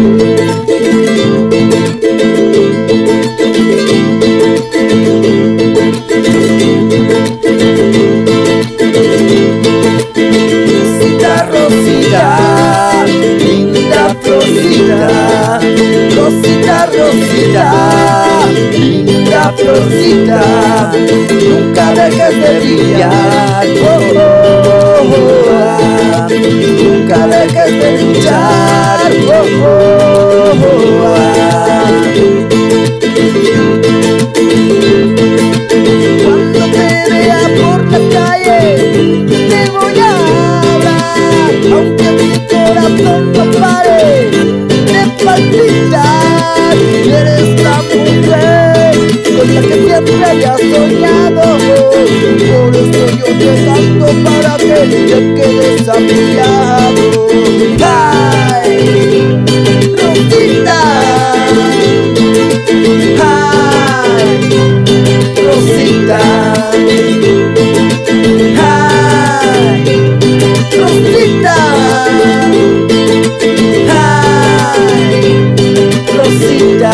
Rosita, Rosita, linda florcita, Rosita, Rosita, linda florcita, nunca dejes de brillar, oh, oh, oh, nunca dejes de luchar, oh, oh, oh, cuando te vea por la calle te voy a hablar, aunque mi corazón no pare de palpitar, eres la mujer con la que siempre había soñado, por eso yo te canto para que te quedes a mi lado. ¡Ay, Rosita! ¡Ay, Rosita! ¡Ay, Rosita! ¡Ay, Rosita!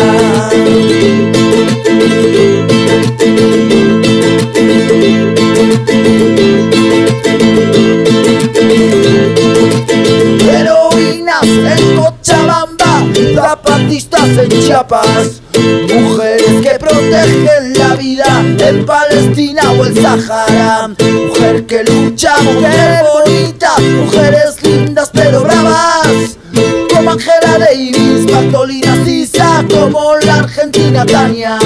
Zapatistas en Chiapas, mujeres que protegen la vida en Palestina o el Sahara, mujer que lucha, mujer bonita, mujeres lindas pero bravas, como Angela Davis, Bartolina Sisa, como la argentina Tania,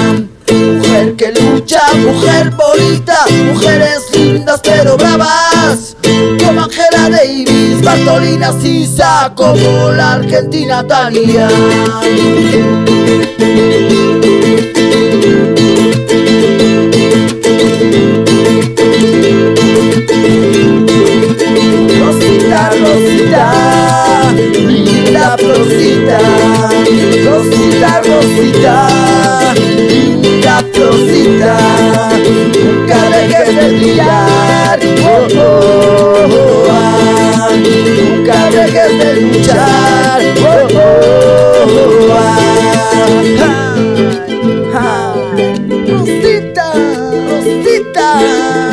mujer que lucha, mujer bonita, mujeres lindas pero bravas, como Angela Davis, Bartolina Sisa, como la argentina Tania. Rosita, Rosita, linda florcita, Rosita, Rosita, linda florcita, nunca dejes de brillar, oh, oh, oh, ah, nunca dejes de luchar, oh, oh, oh, ah, ah, ah. Rosita, Rosita.